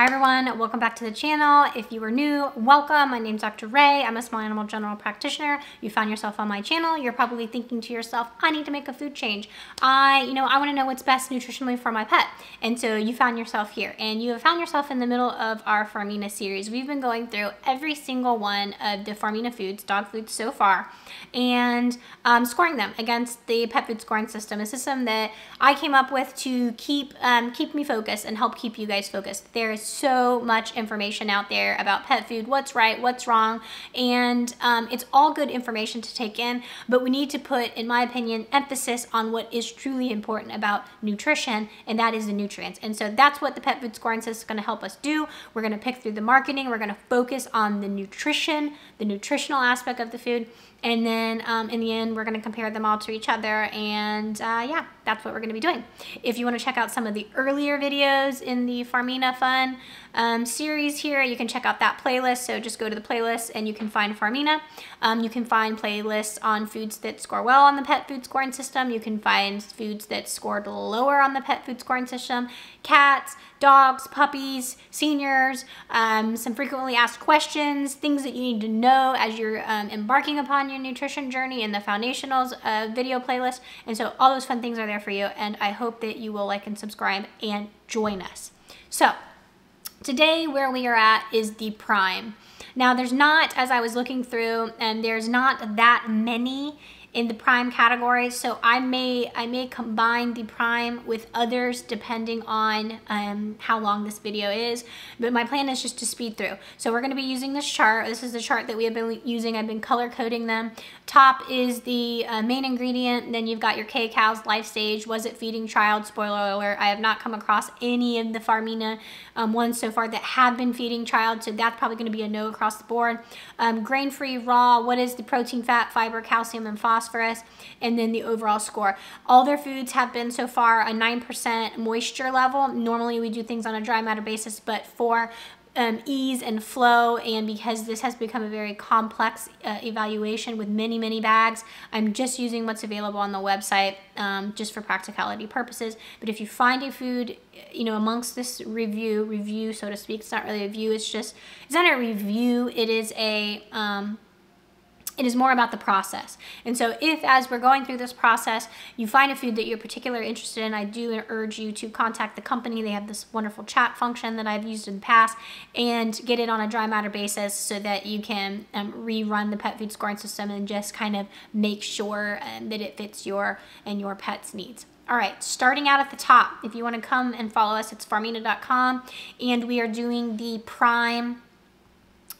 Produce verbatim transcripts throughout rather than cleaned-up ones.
Hi everyone, welcome back to the channel. If you are new, welcome. My name's Doctor Ray. I'm a small animal general practitioner. You found yourself on my channel. You're probably thinking to yourself, I need to make a food change. I, you know, I want to know what's best nutritionally for my pet. And so you found yourself here, and you have found yourself in the middle of our Farmina series. We've been going through every single one of the Farmina foods, dog foods so far, and um, scoring them against the pet food scoring system, a system that I came up with to keep um, keep me focused and help keep you guys focused. There is so much information out there about pet food, what's right, what's wrong, and um, it's all good information to take in, but we need to put, in my opinion, emphasis on what is truly important about nutrition, and that is the nutrients. And so that's what the pet food scoring system is going to help us do. We're going to pick through the marketing, we're going to focus on the nutrition, the nutritional aspect of the food, and then um, in the end, we're going to compare them all to each other, and uh, yeah, that's what we're going to be doing. If you want to check out some of the earlier videos in the Farmina Fun um, series here, you can check out that playlist. So just go to the playlist and you can find Farmina. Um, you can find playlists on foods that score well on the pet food scoring system. You can find foods that scored lower on the pet food scoring system. Cats, dogs, puppies, seniors, um, some frequently asked questions, things that you need to know as you're um, embarking upon your nutrition journey, in the foundationals uh, video playlist. And so all those fun things are there for you, and I hope that you will like and subscribe and join us. So today where we are at is the prime. Now there's not, as I was looking through, and there's not that many in the prime category, so I may I may combine the prime with others depending on um, how long this video is, but my plan is just to speed through. So we're going to be using this chart. This is the chart that we have been using. I've been color coding them. Top is the uh, main ingredient, then you've got your K-cows, life stage, was it feeding child. Spoiler alert, I have not come across any of the Farmina um, ones so far that have been feeding child, so that's probably going to be a no across the board. Um, grain-free, raw, what is the protein, fat, fiber, calcium, and phosphorus. Phosphorus, and then the overall score. All their foods have been so far a nine percent moisture level. Normally we do things on a dry matter basis, but for um, ease and flow, and because this has become a very complex uh, evaluation with many, many bags, I'm just using what's available on the website um, just for practicality purposes. But if you find a food, you know, amongst this review, review, so to speak, it's not really a review, it's just, it's not a review, it is a, um, it is more about the process. And so if, as we're going through this process, you find a food that you're particularly interested in, I do urge you to contact the company. They have this wonderful chat function that I've used in the past, and get it on a dry matter basis so that you can um, rerun the pet food scoring system and just kind of make sure um, that it fits your and your pet's needs. All right, starting out at the top, if you wanna come and follow us, it's farmina dot com, and we are doing the prime,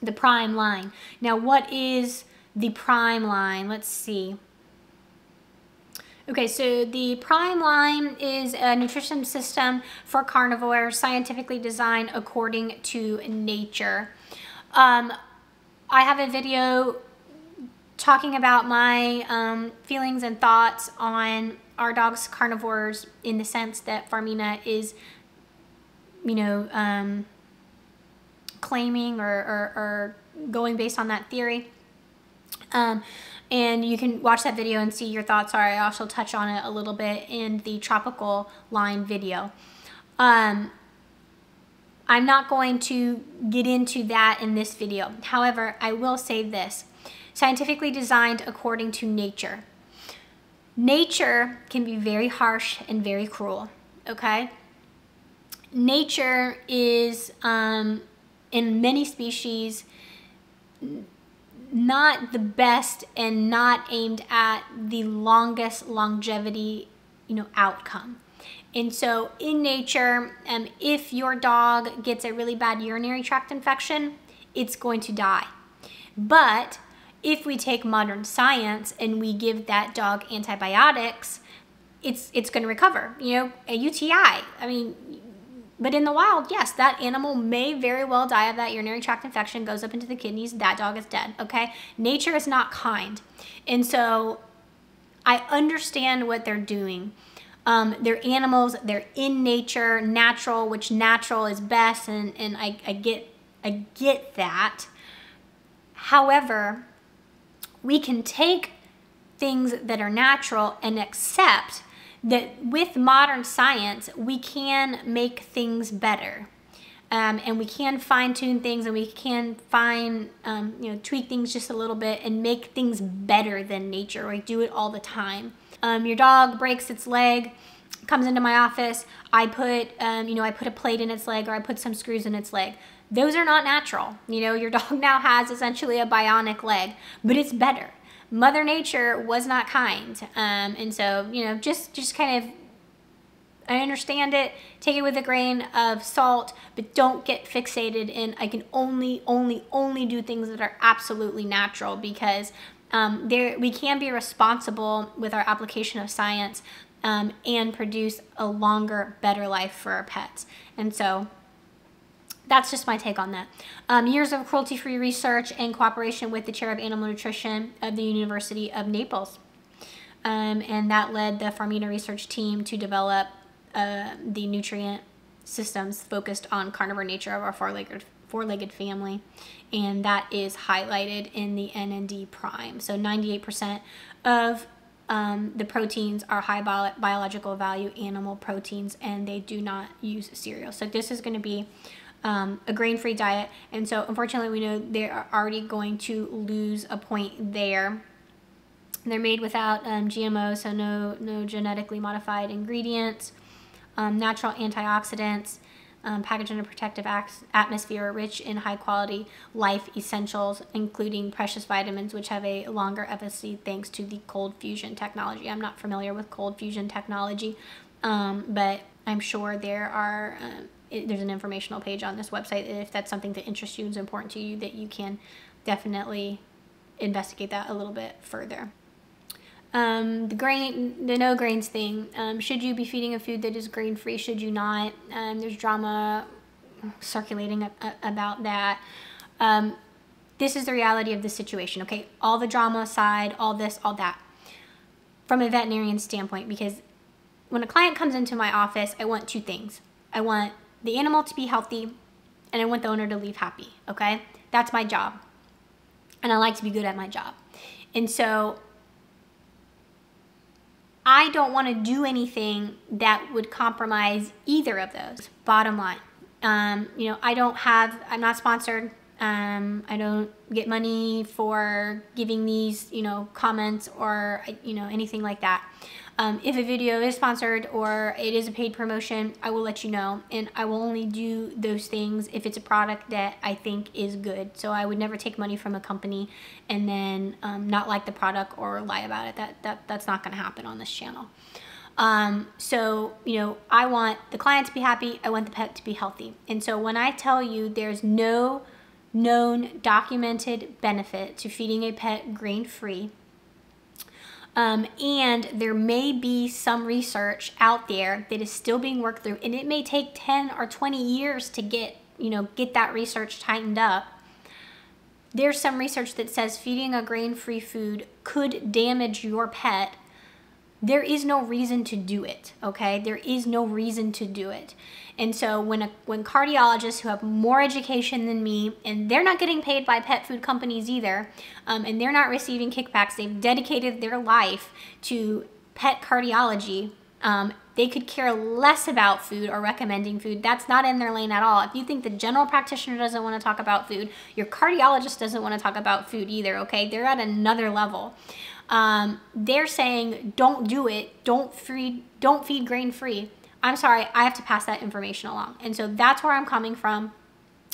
the prime line. Now, what is the prime line? Let's see. Okay, so the prime line is a nutrition system for carnivores, scientifically designed according to nature. Um, I have a video talking about my um, feelings and thoughts on our dog's carnivores, in the sense that Farmina is, you know, um, claiming or, or, or going based on that theory. Um, and you can watch that video and see your thoughts are. I also touch on it a little bit in the tropical line video. Um, I'm not going to get into that in this video. However, I will say this: scientifically designed according to nature. Nature can be very harsh and very cruel, okay? Nature is, um, in many species, not the best and not aimed at the longest longevity, you know, outcome. And so in nature, um, if your dog gets a really bad urinary tract infection, it's going to die. But if we take modern science and we give that dog antibiotics, it's, it's going to recover, you know, a U T I. I mean, but in the wild, yes, that animal may very well die of that urinary tract infection, goes up into the kidneys, that dog is dead, okay? Nature is not kind. And so I understand what they're doing. Um, they're animals, they're in nature, natural, which natural is best, and, and I, I, get, I get that. However, we can take things that are natural and accept that with modern science, we can make things better. um, and we can fine tune things, and we can fine, um, you know, tweak things just a little bit and make things better than nature. We do it all the time. Um, your dog breaks its leg, comes into my office, I put, um, you know, I put a plate in its leg, or I put some screws in its leg. Those are not natural. You know, your dog now has essentially a bionic leg, but it's better. Mother Nature was not kind. Um, and so, you know, just, just kind of, I understand it, take it with a grain of salt, but don't get fixated in, I can only, only, only do things that are absolutely natural, because um, there, we can be responsible with our application of science um, and produce a longer, better life for our pets. And so that's just my take on that. Um, years of cruelty-free research and cooperation with the chair of animal nutrition of the University of Naples. Um, and that led the Farmina research team to develop uh, the nutrient systems focused on carnivore nature of our four-legged four-legged family. And that is highlighted in the N N D Prime. So ninety-eight percent of um, the proteins are high bio biological value animal proteins, and they do not use cereal. So this is gonna be Um, a grain-free diet, and so unfortunately we know they are already going to lose a point there. They're made without um, G M O, so no no genetically modified ingredients, um, natural antioxidants, um, packaged in a protective atmosphere, rich in high-quality life essentials, including precious vitamins, which have a longer efficacy thanks to the cold fusion technology. I'm not familiar with cold fusion technology, um, but I'm sure there are um, It, there's an informational page on this website. If that's something that interests you and is important to you, that you can definitely investigate that a little bit further. Um, the grain, the no grains thing. Um, should you be feeding a food that is grain free? Should you not? Um, there's drama circulating a, a, about that. Um, this is the reality of the situation, okay? All the drama aside, all this, all that. From a veterinarian standpoint, because when a client comes into my office, I want two things. I want the animal to be healthy, and I want the owner to leave happy, okay? That's my job, and I like to be good at my job. And so I don't want to do anything that would compromise either of those, bottom line. Um, you know, I don't have, I'm not sponsored. Um, I don't get money for giving these, you know, comments or, you know, anything like that. Um, if a video is sponsored or it is a paid promotion, I will let you know, and I will only do those things if it's a product that I think is good. So I would never take money from a company and then um, not like the product or lie about it. That, that, that's not going to happen on this channel. Um, so, you know, I want the client to be happy. I want the pet to be healthy. And so when I tell you there's no known documented benefit to feeding a pet grain-free, Um, and there may be some research out there that is still being worked through, and it may take ten or twenty years to get, you know, get that research tightened up. There's some research that says feeding a grain-free food could damage your pet. There is no reason to do it, okay? There is no reason to do it. And so when, a, when cardiologists who have more education than me, and they're not getting paid by pet food companies either, um, and they're not receiving kickbacks, they've dedicated their life to pet cardiology, um, they could care less about food or recommending food. That's not in their lane at all. If you think the general practitioner doesn't want to talk about food, your cardiologist doesn't want to talk about food either, okay? They're at another level. Um, they're saying, don't do it, don't feed, don't feed grain-free. I'm sorry, I have to pass that information along. And so that's where I'm coming from.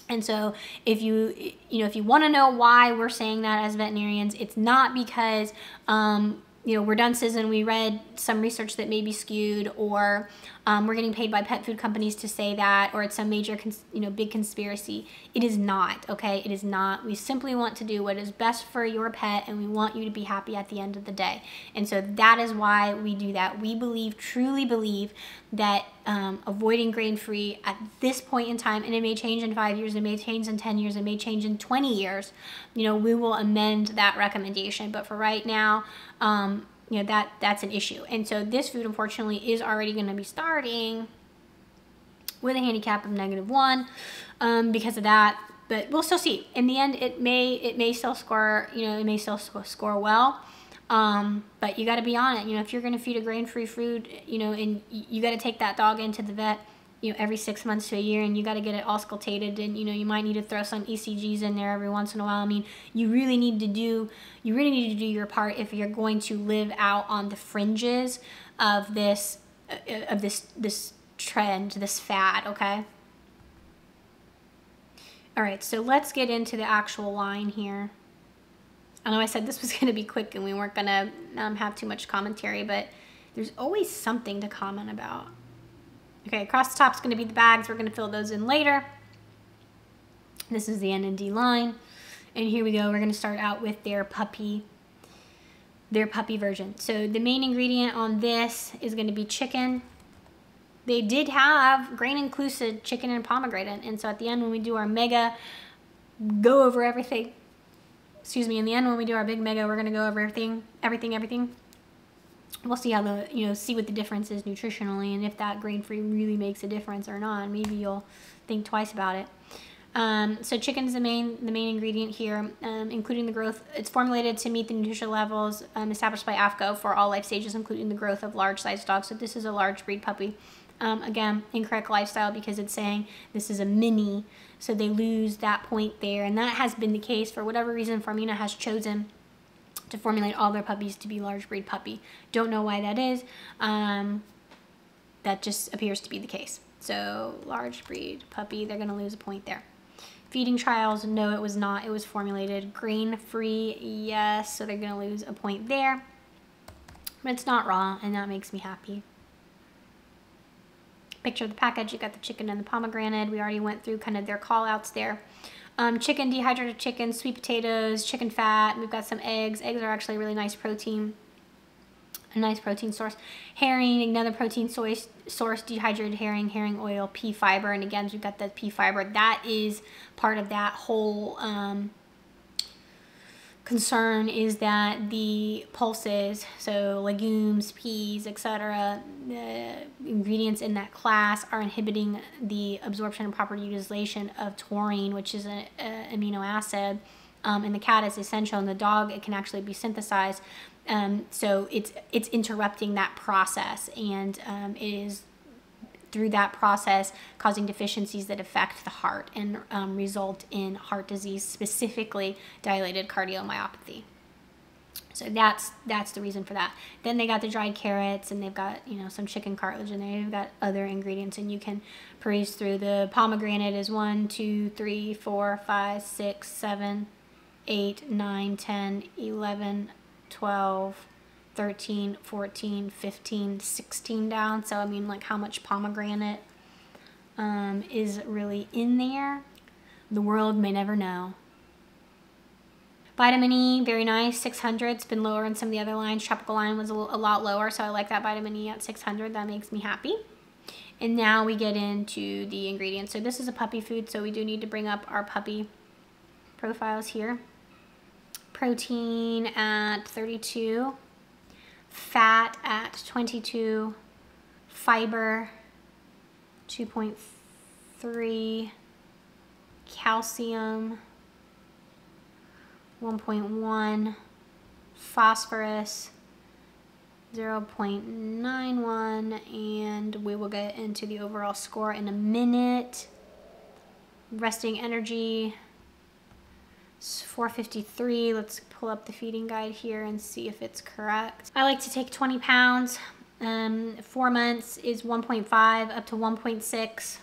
And so if you, you know, if you want to know why we're saying that as veterinarians, it's not because, um, you know, we're dunces and we read some research that may be skewed, or um, we're getting paid by pet food companies to say that, or it's some major, cons you know, big conspiracy. It is not, okay? It is not. We simply want to do what is best for your pet, and we want you to be happy at the end of the day. And so that is why we do that. We believe, truly believe, that um, avoiding grain-free at this point in time, and it may change in five years, it may change in ten years, it may change in twenty years, you know, we will amend that recommendation. But for right now, um, you know, that that's an issue. And so this food, unfortunately, is already going to be starting with a handicap of negative one um, because of that. But we'll still see. In the end, it may it may still score, you know, it may still score well. Um, but you got to be on it. You know, if you're going to feed a grain-free food, you know, and you got to take that dog into the vet, you know, every six months to a year, and you got to get it auscultated, and you know, you might need to throw some E C Gs in there every once in a while. I mean, you really need to do, you really need to do your part if you're going to live out on the fringes of this, of this, this trend, this fad, okay? All right, so let's get into the actual line here. I know I said this was gonna be quick and we weren't gonna um, have too much commentary, but there's always something to comment about. Okay, across the top is gonna be the bags. We're gonna fill those in later. This is the N and D line. And here we go, we're gonna start out with their puppy, their puppy version. So the main ingredient on this is gonna be chicken. They did have grain-inclusive chicken and pomegranate. And so at the end, when we do our mega, go over everything. Excuse me, in the end, when we do our big mega, we're gonna go over everything, everything, everything. We'll see how the, you know, see what the difference is nutritionally and if that grain-free really makes a difference or not. Maybe you'll think twice about it. Um, so chicken is the main, the main ingredient here, um, including the growth. It's formulated to meet the nutritional levels um, established by AFCO for all life stages, including the growth of large-sized dogs. So this is a large breed puppy. Um, again, incorrect lifestyle because it's saying this is a mini, so they lose that point there, and that has been the case for whatever reason. Farmina has chosen to formulate all their puppies to be large breed puppy. Don't know why that is. Um, that just appears to be the case. So large breed puppy, they're going to lose a point there. Feeding trials, no, it was not. It was formulated grain free, yes, so they're going to lose a point there. But it's not raw, and that makes me happy. Picture of the package, you got the chicken and the pomegranate. We already went through kind of their call outs there. Um, chicken, dehydrated chicken, sweet potatoes, chicken fat. We've got some eggs. Eggs are actually a really nice protein, a nice protein source. Herring, another protein soy source, dehydrated herring, herring oil, pea fiber. And again, we've got the pea fiber. That is part of that whole um, concern, is that the pulses, so legumes, peas, et cetera, the ingredients in that class are inhibiting the absorption and proper utilization of taurine, which is an amino acid. Um, in the cat, it's essential. In the dog, it can actually be synthesized. Um, so it's it's interrupting that process, and um, it is through that process causing deficiencies that affect the heart and um, result in heart disease, specifically dilated cardiomyopathy. So that's that's the reason for that. Then they got the dried carrots, and they've got, you know, some chicken cartilage in there. They've got other ingredients, and you can peruse through. The pomegranate is one, two, three, four, five, six, seven, eight, nine, ten, eleven, twelve, thirteen, fourteen, fifteen, sixteen down. So I mean, like, how much pomegranate um, is really in there? The world may never know. Vitamin E, very nice, six hundred. It's been lower in some of the other lines. Tropical line was a, a lot lower, so I like that vitamin E at six hundred. That makes me happy. And now we get into the ingredients. So this is a puppy food, so we do need to bring up our puppy profiles here. Protein at thirty-two. Fat at twenty-two, fiber two point three, calcium one point one, phosphorus zero point nine one, and we will get into the overall score in a minute. Resting energy four fifty-three. Let's pull up the feeding guide here and see if it's correct. I like to take twenty pounds. Um, four months is one point five up to one point six.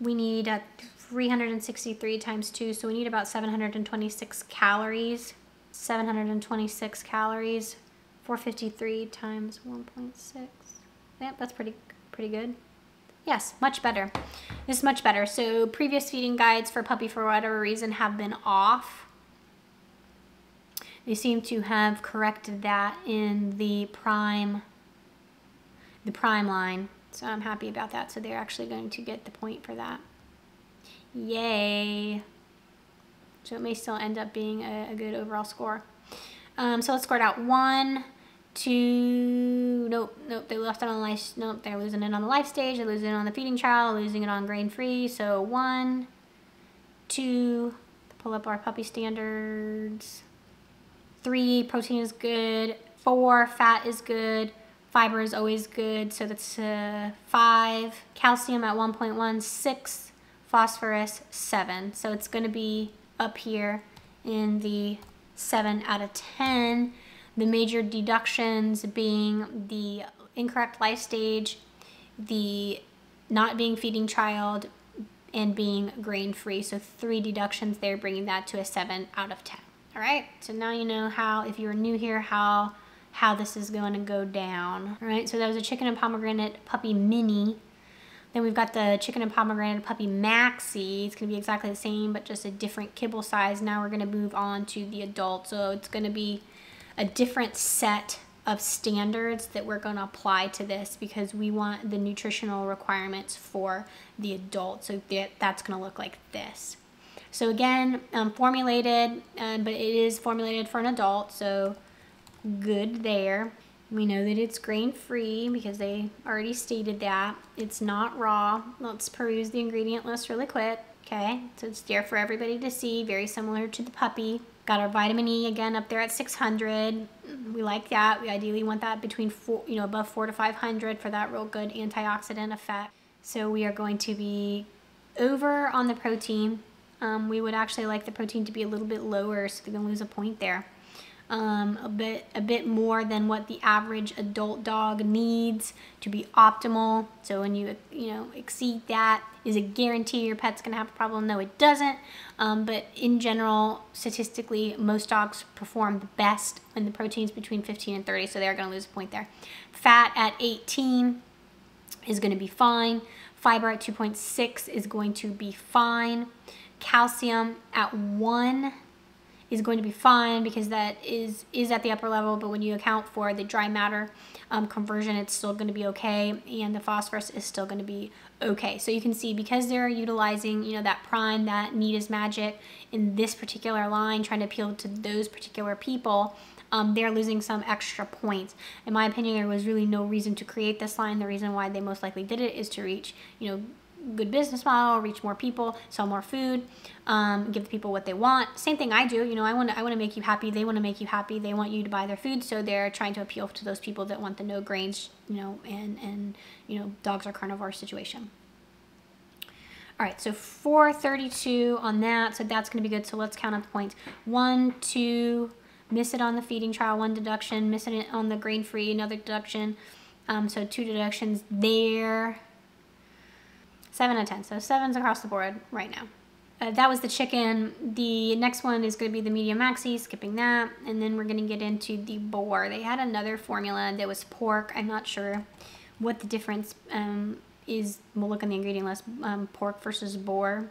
We need a three hundred sixty-three times two, so we need about seven hundred twenty-six calories. seven hundred twenty-six calories. four fifty-three times one point six. Yep, that's pretty pretty good. Yes, much better. This is much better. So previous feeding guides for puppy, for whatever reason, have been off. They seem to have corrected that in the prime, the prime line. So I'm happy about that. So they're actually going to get the point for that. Yay. So it may still end up being a, a good overall score. Um, so let's score it out. One. Two, nope, nope, they left it on the life, nope, they're losing it on the life stage, they're losing it on the feeding trial, losing it on grain-free, so one, two, pull up our puppy standards, three, protein is good, four, fat is good, Fiber is always good, so that's uh, five. Calcium at one point one, six. Phosphorus, seven. So it's going to be up here in the seven out of ten. The major deductions being the incorrect life stage, the not being feeding child, and being grain-free. So three deductions there, bringing that to a seven out of ten. All right, so now you know how, if you're new here, how how this is going to go down. All right, so that was a chicken and pomegranate puppy mini. Then we've got the chicken and pomegranate puppy maxi. It's going to be exactly the same, but just a different kibble size. Now we're going to move on to the adult. So it's going to be a different set of standards that we're going to apply to this, because we want the nutritional requirements for the adult. So that, that's going to look like this. So again, um, formulated, uh, but it is formulated for an adult. So good there. We know that it's grain-free because they already stated that. It's not raw. Let's peruse the ingredient list really quick. Okay, so it's there for everybody to see, very similar to the puppy. Got our vitamin E again up there at six hundred. We like that. We ideally want that between four, you know, above four to five hundred for that real good antioxidant effect. So we are going to be over on the protein. Um, we would actually like the protein to be a little bit lower, so we can lose a point there. Um, a bit, a bit more than what the average adult dog needs to be optimal. So when you, you know, exceed that, is it guarantee your pet's going to have a problem? No, it doesn't. Um, but in general, statistically, most dogs perform the best when the protein's between fifteen and thirty. So they're going to lose a point there. Fat at eighteen is going to be fine. Fiber at two point six is going to be fine. Calcium at one is going to be fine, because that is is at the upper level, but when you account for the dry matter um, conversion, it's still going to be okay, and the phosphorus is still going to be okay. So you can see, because they're utilizing, you know, that prime, that need is magic in this particular line, trying to appeal to those particular people, um, they're losing some extra points. In my opinion, there was really no reason to create this line. The reason why they most likely did it is to reach, you know, good business model, reach more people, sell more food, um, give the people what they want. Same thing I do, you know, I want to I want to make you happy, they want to make you happy, they want you to buy their food, so they're trying to appeal to those people that want the no grains, you know, and, and you know, dogs are carnivore situation. All right, so four thirty-two on that, so that's going to be good, so let's count up the points. One, two, miss it on the feeding trial, one deduction, missing it on the grain-free, another deduction, um, so two deductions there. seven out of ten, so sevens across the board right now. Uh, that was the chicken. The next one is going to be the medium maxi, skipping that, and then we're going to get into the boar. They had another formula that was pork. I'm not sure what the difference um, is. We'll look on the ingredient list, um, pork versus boar.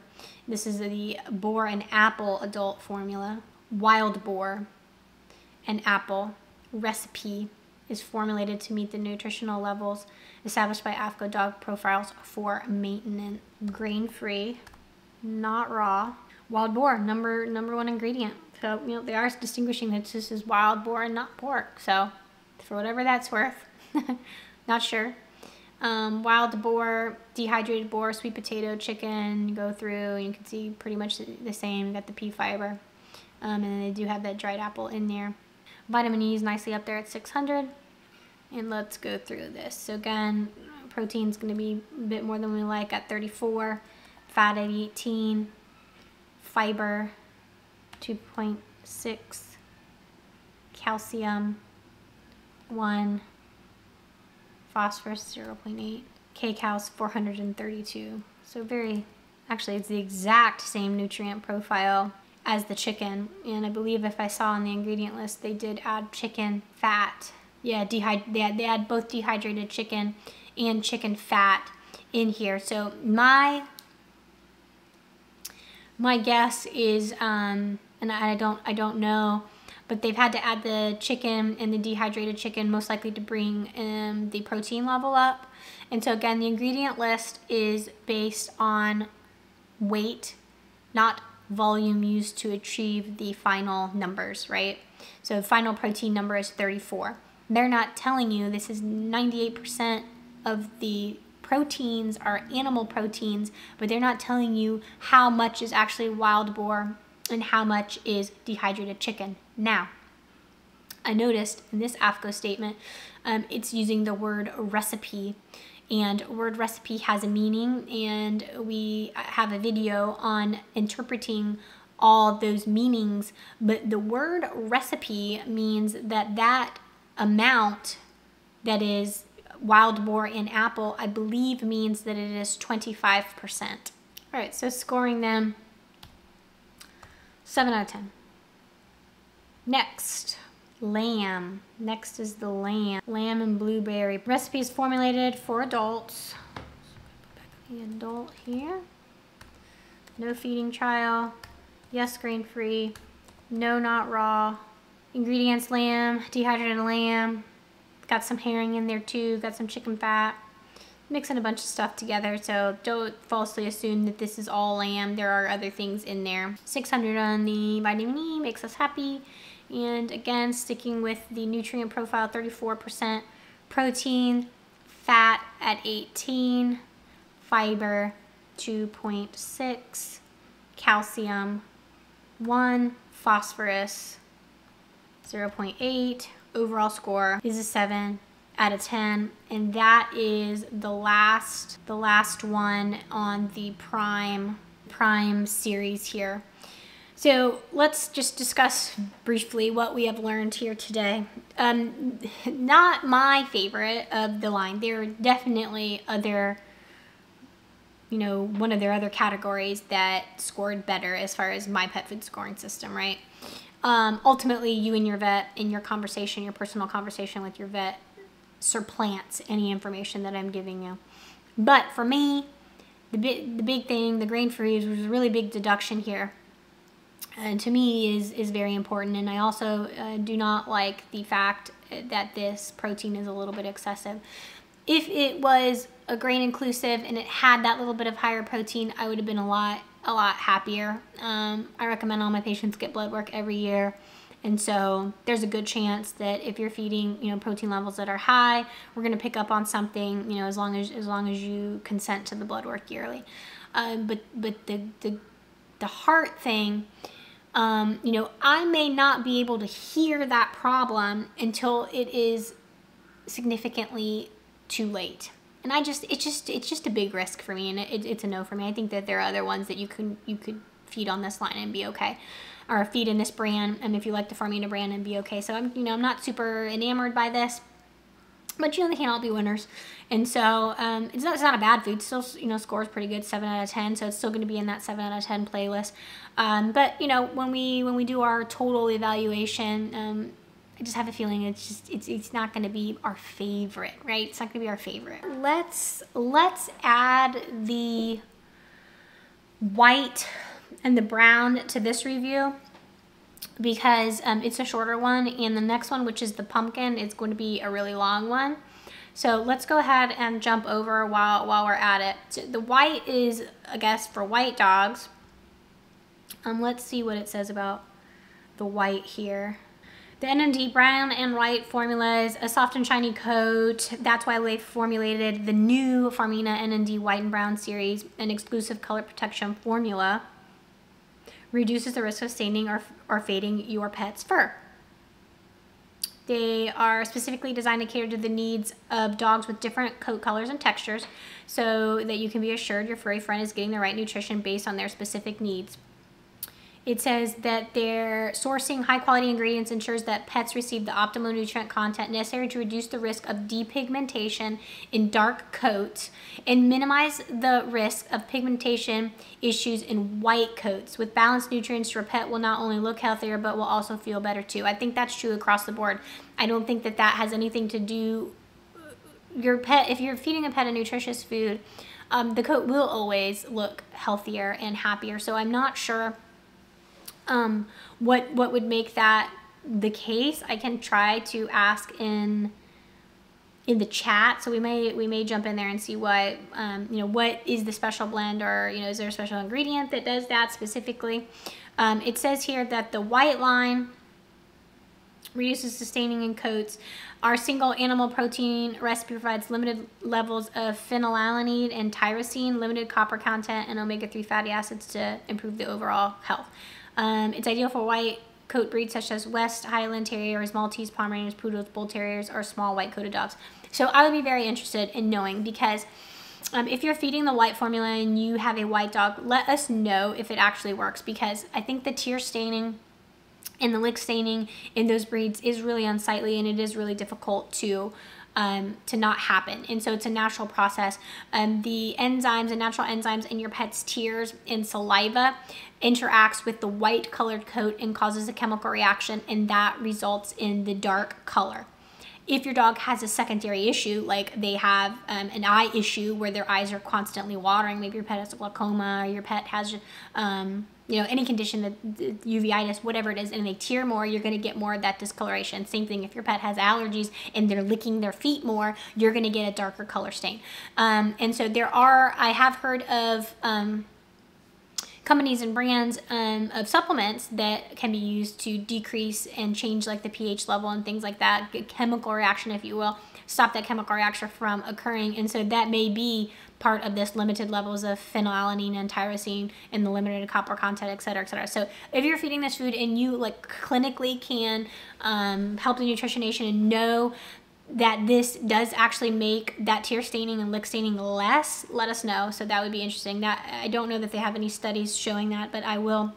This is the boar and apple adult formula. Wild boar and apple recipe is formulated to meet the nutritional levels established by AFCO dog profiles for maintenance. Grain-free, not raw. Wild boar, number number one ingredient. So, you know, they are distinguishing that this is wild boar and not pork. So, for whatever that's worth, not sure. Um, wild boar, dehydrated boar, sweet potato, chicken, go through, and you can see pretty much the same. You got the pea fiber, um, and then they do have that dried apple in there. Vitamin E is nicely up there at six hundred. And let's go through this. So again, protein is going to be a bit more than we like at thirty-four. Fat at eighteen. Fiber two point six. Calcium one. Phosphorus zero point eight. K-Cal's four hundred thirty-two. So very, actually it's the exact same nutrient profile as the chicken, and I believe if I saw on the ingredient list, they did add chicken fat. Yeah, dehyd they, had, they had both dehydrated chicken and chicken fat in here. So my my guess is, um, and I don't I don't know, but they've had to add the chicken and the dehydrated chicken most likely to bring um, the protein level up. And so again, the ingredient list is based on weight, not volume used to achieve the final numbers, right? So the final protein number is thirty-four. They're not telling you this is ninety-eight percent of the proteins are animal proteins, but they're not telling you how much is actually wild boar and how much is dehydrated chicken. Now, I noticed in this AFCO statement, um, it's using the word recipe, and word recipe has a meaning, and we have a video on interpreting all those meanings, but the word recipe means that that amount that is wild boar in apple, I believe, means that it is twenty-five percent. All right, so scoring them seven out of ten. Next, lamb. Next is the lamb. Lamb and blueberry. Recipe is formulated for adults. The adult here. No feeding trial. Yes, grain-free. No, not raw. Ingredients, lamb, dehydrated lamb. Got some herring in there too. Got some chicken fat. Mixing a bunch of stuff together, so don't falsely assume that this is all lamb. There are other things in there. six hundred on the vitamin E makes us happy. And again, sticking with the nutrient profile, thirty-four percent protein, fat at eighteen, fiber two point six, calcium one, phosphorus zero point eight. Overall score is a seven out of ten, and that is the last the last one on the prime prime series here. So let's just discuss briefly what we have learned here today. Um, not my favorite of the line. There are definitely other, you know, one of their other categories that scored better as far as my pet food scoring system, right? Um, ultimately, you and your vet, in your conversation, your personal conversation with your vet, surplants any information that I'm giving you. But for me, the, bi the big thing, the grain-free, was a really big deduction here. And to me is, is very important. And I also uh, do not like the fact that this protein is a little bit excessive. If it was a grain inclusive and it had that little bit of higher protein, I would have been a lot, a lot happier. Um, I recommend all my patients get blood work every year. And so there's a good chance that if you're feeding, you know, protein levels that are high, we're going to pick up on something, you know, as long as, as long as you consent to the blood work yearly. Uh, but, but the, the, the heart thing, Um, you know, I may not be able to hear that problem until it is significantly too late. And I just, it's just, it's just a big risk for me, and it, it's a no for me. I think that there are other ones that you can, you could feed on this line and be okay, or feed in this brand. And if you like the Farmina brand, and be okay. So I'm, you know, I'm not super enamored by this, but you know, they can't all be winners. And so, um, it's not, it's not a bad food. Still, you know, scores pretty good, seven out of ten. So it's still going to be in that seven out of ten playlist. Um, but you know, when we, when we do our total evaluation, um, I just have a feeling it's just, it's, it's not going to be our favorite, right? It's not going to be our favorite. Let's, let's add the white and the brown to this review, because um, it's a shorter one, and the next one, which is the pumpkin, is going to be a really long one. So let's go ahead and jump over while, while we're at it. So the white is, I guess, for white dogs. Um, let's see what it says about the white here. The N and D brown and white formulas, a soft and shiny coat. That's why we formulated the new Farmina N and D White and Brown series, an exclusive color protection formula. Reduces the risk of staining or, or fading your pet's fur. They are specifically designed to cater to the needs of dogs with different coat colors and textures, so that you can be assured your furry friend is getting the right nutrition based on their specific needs. It says that their sourcing high-quality ingredients ensures that pets receive the optimal nutrient content necessary to reduce the risk of depigmentation in dark coats and minimize the risk of pigmentation issues in white coats. With balanced nutrients, your pet will not only look healthier, but will also feel better too. I think that's true across the board. I don't think that that has anything to do your pet. If you're feeding a pet a nutritious food, um, the coat will always look healthier and happier. So I'm not sure Um, what, what would make that the case. I can try to ask in, in the chat. So we may, we may jump in there and see what, um, you know, what is the special blend, or, you know, is there a special ingredient that does that specifically? Um, it says here that the white line reduces sustaining in coats. Our single animal protein recipe provides limited levels of phenylalanine and tyrosine, limited copper content, and omega three fatty acids to improve the overall health. Um, it's ideal for white coat breeds such as West Highland Terriers, Maltese, Pomeranians, Poodles, Bull Terriers, or small white-coated dogs. So I would be very interested in knowing, because um, if you're feeding the white formula and you have a white dog, let us know if it actually works, because I think the tear staining and the lick staining in those breeds is really unsightly, and it is really difficult to Um, to not happen. And so it's a natural process. Um, the enzymes and natural enzymes in your pet's tears and saliva interacts with the white colored coat and causes a chemical reaction, and that results in the dark color. If your dog has a secondary issue, like they have um, an eye issue where their eyes are constantly watering, maybe your pet has a glaucoma, or your pet has um, you know, any condition, that uveitis, whatever it is, and they tear more, you're gonna get more of that discoloration. Same thing if your pet has allergies and they're licking their feet more, you're gonna get a darker color stain. Um, and so there are, I have heard of um, companies and brands um, of supplements that can be used to decrease and change like the pH level and things like that, a chemical reaction, if you will, stop that chemical reaction from occurring. And so that may be part of this limited levels of phenylalanine and tyrosine and the limited copper content, et cetera, et cetera. So if you're feeding this food and you like clinically can um, help the nutrition nation and know that this does actually make that tear staining and lick staining less, let us know. So that would be interesting. That I don't know that they have any studies showing that, but I will,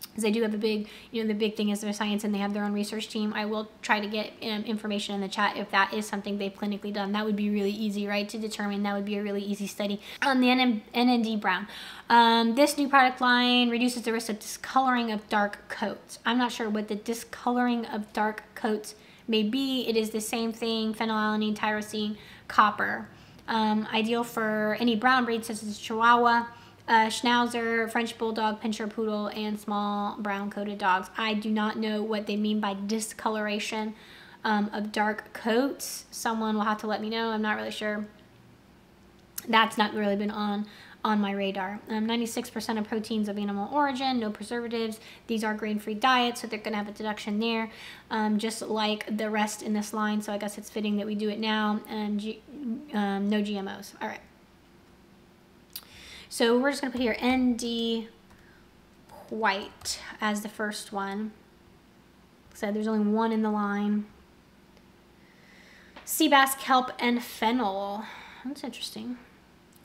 because they do have a big, you know, the big thing is their science and they have their own research team. I will try to get um, information in the chat if that is something they've clinically done. That would be really easy, right, to determine. That would be a really easy study. On the N and D Brown, um, this new product line reduces the risk of discoloring of dark coats. I'm not sure what the discoloring of dark coats may be. It is the same thing, phenylalanine, tyrosine, copper. Um, ideal for any brown breed such as Chihuahua, Uh, Schnauzer, French bulldog, Pinscher, Poodle, and small brown-coated dogs. I do not know what they mean by discoloration um, of dark coats. Someone will have to let me know. I'm not really sure. That's not really been on on my radar. ninety-six percent um, of proteins of animal origin, no preservatives. These are grain-free diets, so they're gonna have a deduction there, um, just like the rest in this line. So I guess it's fitting that we do it now. And G um, no G M Os. All right. So we're just gonna put here N D White as the first one. Like I said, there's only one in the line. Sea bass, kelp, and fennel. That's interesting.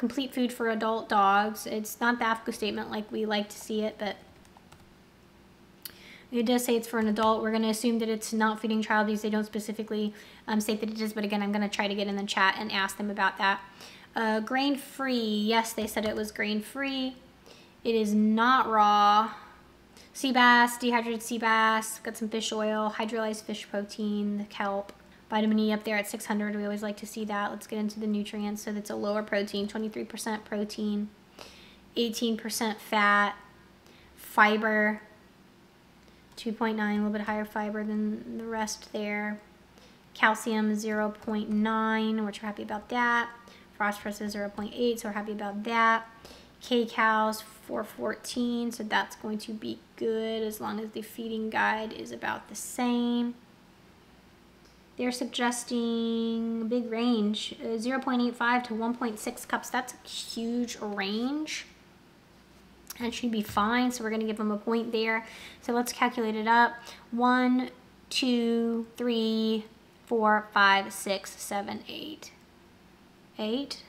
Complete food for adult dogs. It's not the AFCO statement like we like to see it, but it does say it's for an adult. We're gonna assume that it's not feeding child use. They don't specifically um, say that it is, but again, I'm gonna try to get in the chat and ask them about that. Uh, grain-free, yes, they said it was grain-free. It is not raw. Sea bass, dehydrated sea bass, got some fish oil, hydrolyzed fish protein, the kelp, vitamin E up there at six hundred. We always like to see that. Let's get into the nutrients. So that's a lower protein, twenty-three percent protein, eighteen percent fat, fiber, two point nine, a little bit higher fiber than the rest there. Calcium, zero point nine, which we're happy about that. Phosphorus is zero point eight, so we're happy about that. K-Cows, four fourteen, so that's going to be good as long as the feeding guide is about the same. They're suggesting a big range, uh, zero point eight five to one point six cups. That's a huge range. That should be fine, so we're gonna give them a point there. So let's calculate it up. One, two, three, four, five, six, seven, eight. Eight?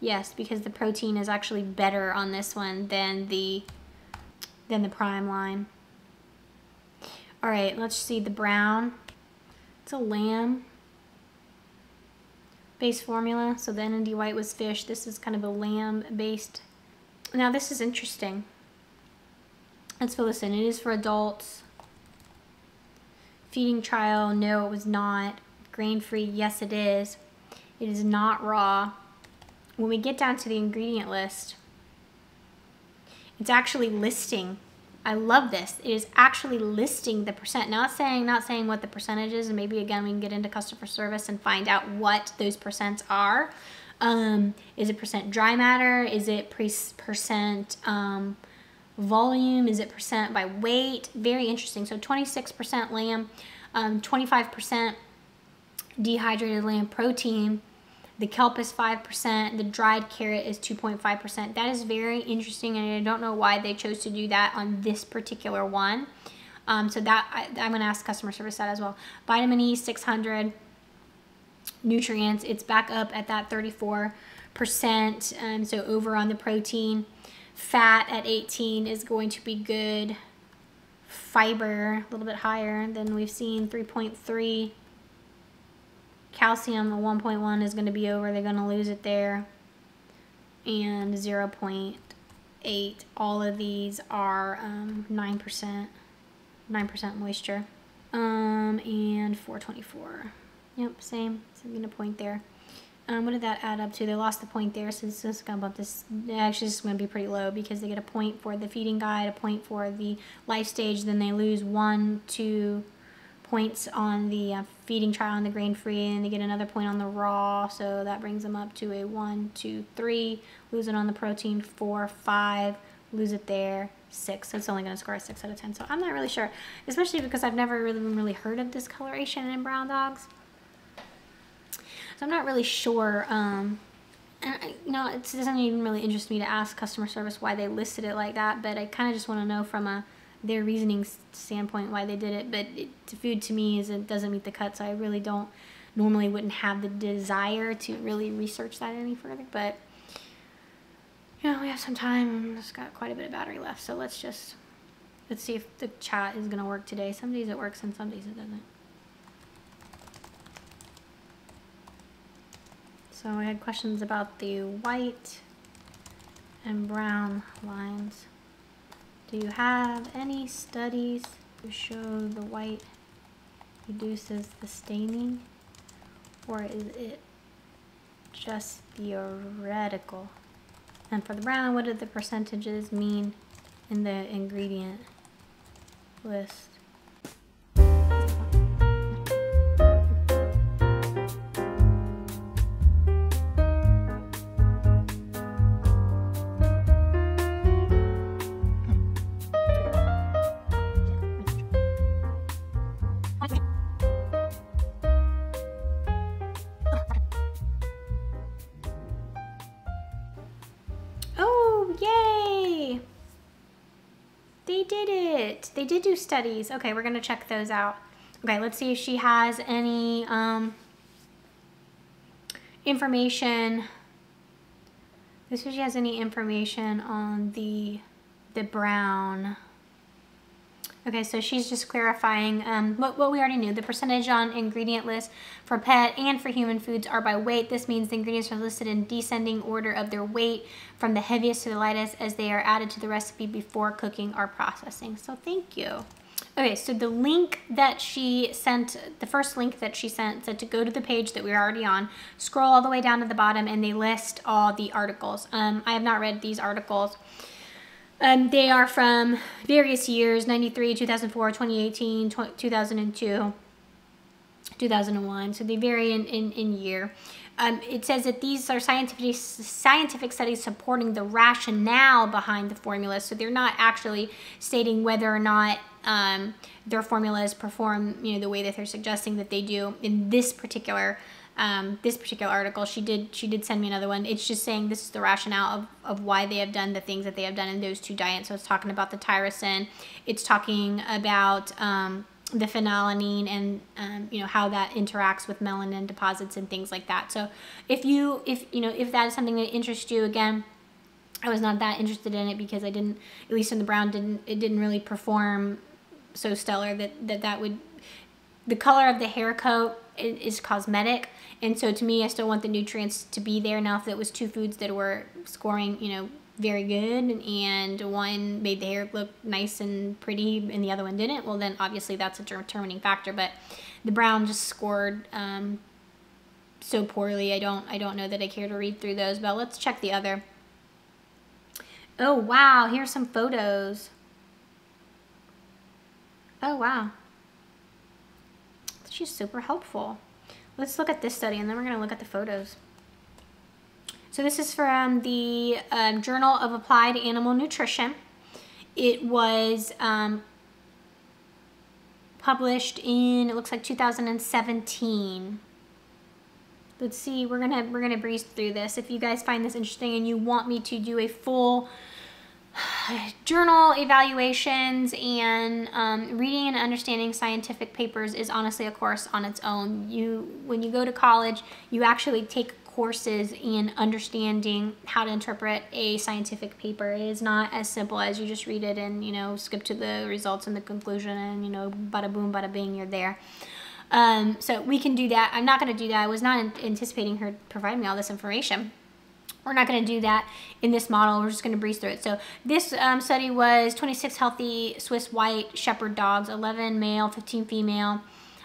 Yes, because the protein is actually better on this one than the than the prime line. All right, let's see the brown. It's a lamb. Base formula, so the N and D White was fish. This is kind of a lamb-based. Now this is interesting. Let's fill this in. It is for adults. Feeding trial, no it was not. Grain-free, yes it is. It is not raw. When we get down to the ingredient list, it's actually listing. I love this. It is actually listing the percent. Not saying, not saying what the percentage is, and maybe again we can get into customer service and find out what those percents are. Um, is it percent dry matter? Is it pre percent um, volume? Is it percent by weight? Very interesting. So twenty-six percent lamb, um, twenty-five percent dehydrated lamb protein, the kelp is five percent, the dried carrot is two point five percent. That is very interesting, and I don't know why they chose to do that on this particular one. Um, so that, I, I'm going to ask customer service that as well. Vitamin E, six hundred nutrients. It's back up at that thirty-four percent. Um, so over on the protein. Fat at eighteen is going to be good. Fiber, a little bit higher than we've seen, three point three. Calcium at one point one is going to be over. They're going to lose it there. And zero point eight. All of these are um, nine percent moisture. Um, and four twenty-four. Yep, same. So I'm going to point there. Um, what did that add up to? They lost the point there, so this is going to bump this. Actually, this is going to be pretty low because they get a point for the feeding guide, a point for the life stage, then they lose one, two points on the uh, feeding trial on the grain-free, and they get another point on the raw, so that brings them up to a one, two, three. Lose it on the protein, four, five. Lose it there, six. So it's only going to score a six out of ten. So I'm not really sure, especially because I've never really really heard of discoloration in brown dogs. So I'm not really sure, um, and I, you know, it doesn't even really interest me to ask customer service why they listed it like that, but I kind of just want to know from a, their reasoning standpoint why they did it. But it, the food to me is, it doesn't meet the cut, so I really don't, normally wouldn't have the desire to really research that any further, but, you know, we have some time, and it's got quite a bit of battery left, so let's just, let's see if the chat is going to work today. Some days it works and some days it doesn't. So I had questions about the white and brown lines. Do you have any studies to show the white reduces the staining, or is it just theoretical? And for the brown, what do the percentages mean in the ingredient list? They did do studies. Okay, we're gonna check those out. Okay, let's see if she has any um, information. Let's see if she has any information on the the brown. Okay, so she's just clarifying um, what, what we already knew. The percentage on ingredient list for pet and for human foods are by weight. This means the ingredients are listed in descending order of their weight from the heaviest to the lightest as they are added to the recipe before cooking or processing. So thank you. Okay, so the link that she sent, the first link that she sent said to go to the page that we were already on, scroll all the way down to the bottom, and they list all the articles. Um, I have not read these articles. Um, they are from various years, ninety-three, two thousand four, twenty eighteen, two thousand two, two thousand one, so they vary in, in, in year. Um, it says that these are scientific, scientific studies supporting the rationale behind the formula, so they're not actually stating whether or not um, their formulas perform, you know, the way that they're suggesting that they do in this particular Um, this particular article. She did she did send me another one. It's just saying this is the rationale of, of why they have done the things that they have done in those two diets. So it's talking about the tyrosine. It's talking about um, the phenylalanine and um, you know, how that interacts with melanin deposits and things like that. So if you if you know if that is something that interests you, again, I was not that interested in it because I didn't, at least in the brown, didn't it didn't really perform so stellar that that, that would. The color of the hair coat is cosmetic, and so to me, I still want the nutrients to be there. Now, if it was two foods that were scoring, you know, very good, and one made the hair look nice and pretty, and the other one didn't, well, then obviously that's a determining factor. But the brown just scored um, so poorly. I don't, I don't know that I care to read through those. But let's check the other. Oh wow! Here's some photos. Oh wow. She's super helpful. Let's look at this study, and then we're going to look at the photos. So this is from the um, Journal of Applied Animal Nutrition. It was um, published in, it looks like two thousand seventeen. Let's see. We're gonna we're gonna breeze through this. If you guys find this interesting and you want me to do a full journal evaluations and um, reading and understanding scientific papers is honestly a course on its own. You, when you go to college, you actually take courses in understanding how to interpret a scientific paper. It is not as simple as you just read it and, you know, skip to the results and the conclusion and, you know, bada boom, bada bing, you're there. Um, so we can do that. I'm not going to do that. I was not anticipating her providing me all this information. We're not going to do that in this model. We're just going to breeze through it. So this um, study was twenty-six healthy Swiss White Shepherd dogs, eleven male, fifteen female,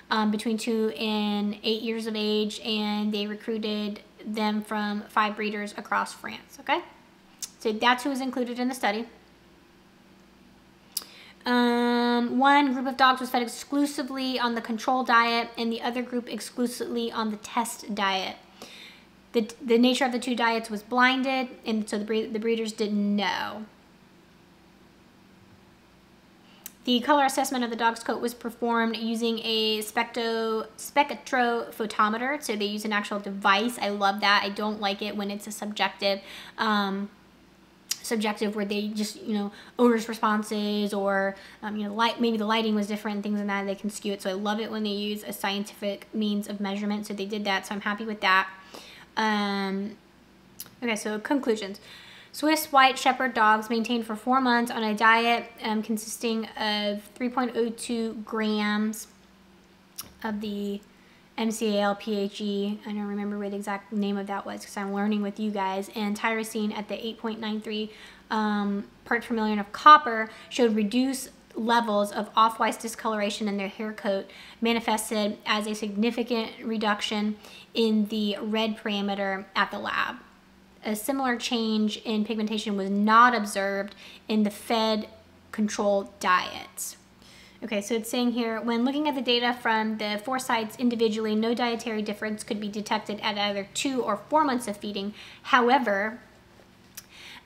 um, between two and eight years of age, and they recruited them from five breeders across France, okay? So that's who was included in the study. Um, one group of dogs was fed exclusively on the control diet and the other group exclusively on the test diet. The, the nature of the two diets was blinded, and so the, breed, the breeders didn't know. The color assessment of the dog's coat was performed using a spectro, spectrophotometer. So they use an actual device. I love that. I don't like it when it's a subjective, um, subjective where they just, you know, owner's responses or, um, you know, light, maybe the lighting was different and things like that, and they can skew it. So I love it when they use a scientific means of measurement. So they did that. So I'm happy with that. Um, okay, so conclusions. Swiss White Shepherd dogs maintained for four months on a diet um, consisting of three point zero two grams of the M C A L P H E. I don't remember what the exact name of that was because I'm learning with you guys. And tyrosine at the eight point nine three um, parts per million of copper showed reduced levels of off-white discoloration in their hair coat, manifested as a significant reduction in the red parameter at the lab. A similar change in pigmentation was not observed in the fed control diets. Okay, so it's saying here, when looking at the data from the four sites individually, no dietary difference could be detected at either two or four months of feeding. However,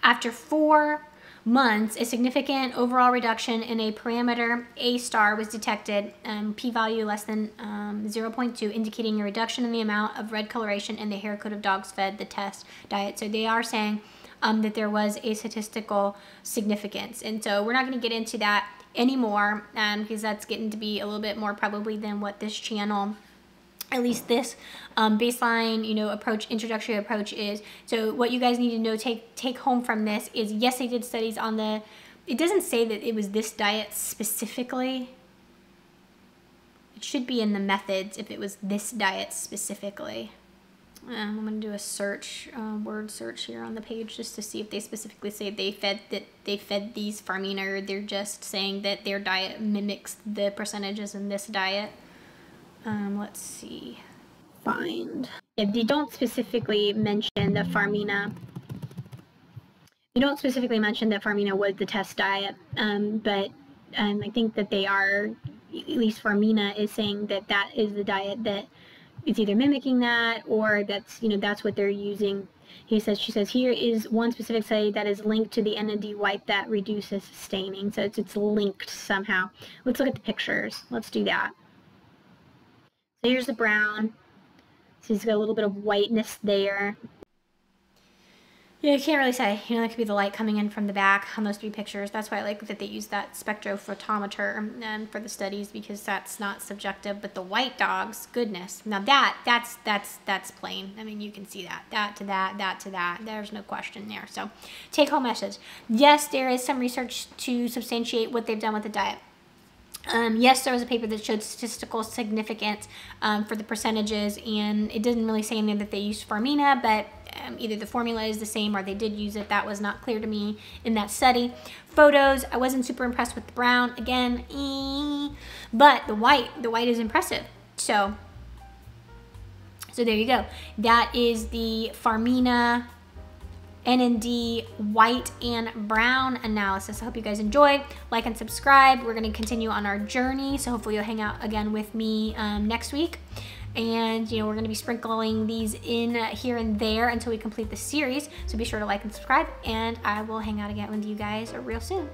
after four months, a significant overall reduction in a parameter, A star, was detected, um, p-value less than um, zero point two, indicating a reduction in the amount of red coloration in the hair coat of dogs fed the test diet. So they are saying um, that there was a statistical significance. And so we're not going to get into that anymore um, because that's getting to be a little bit more probably than what this channel, at least this um, baseline, you know, approach, introductory approach is. So what you guys need to know, take take home from this is, yes, they did studies on the, it doesn't say that it was this diet specifically. It should be in the methods if it was this diet specifically. Um, I'm gonna do a search, uh, word search here on the page just to see if they specifically say they fed that they fed these Farmina, or they're just saying that their diet mimics the percentages in this diet. Um, let's see, find. Yeah, they don't specifically mention the Farmina. They don't specifically mention that Farmina was the test diet, um, but um, I think that they are, at least Farmina is saying that that is the diet that is either mimicking that, or that's, you know, that's what they're using. He says, she says, here is one specific study that is linked to the N and D wipe that reduces staining. So it's, it's linked somehow. Let's look at the pictures. Let's do that. So here's the brown, so he's got a little bit of whiteness there. Yeah, you can't really say, you know, that could be the light coming in from the back on those three pictures. That's why I like that they use that spectrophotometer um, for the studies, because that's not subjective. But the white dogs, goodness, now that, that's, that's, that's plain. I mean, you can see that, that to that, that to that. There's no question there. So take home message. Yes, there is some research to substantiate what they've done with the diet. Um, yes, there was a paper that showed statistical significance um, for the percentages, and it didn't really say in there that they used Farmina, but um, either the formula is the same or they did use it. That was not clear to me in that study. Photos, I wasn't super impressed with the brown, again, ee, but the white, the white is impressive. So, so there you go. That is the Farmina N and D white and brown analysis. I hope you guys enjoyed. Like and subscribe. We're gonna continue on our journey, so hopefully you'll hang out again with me um, next week. And you know, we're gonna be sprinkling these in uh, here and there until we complete the series. So be sure to like and subscribe, and I will hang out again with you guys real soon.